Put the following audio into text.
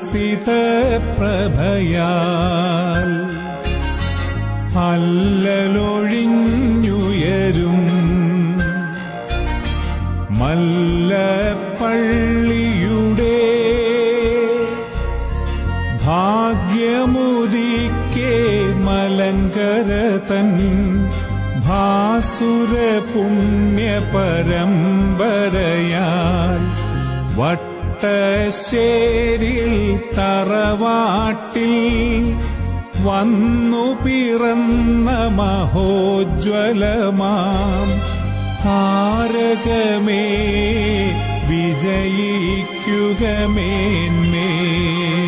विकसित प्रभया അല്ലലൊഴിഞ്ഞുയരും മല്ലപ്പള്ളിയുടെ ഭാഗ്യമുദിക്കേ മലങ്കരതൻ ഭാസുര പുണ്യപരമ്പരയാൽ വട്ടശ്ശേരിൽ തറവാട്ടിൽ വന്നു പിറന്ന മഹോജ്വലമാം താരകമേ വിജയിക്കുകമേന്മേ.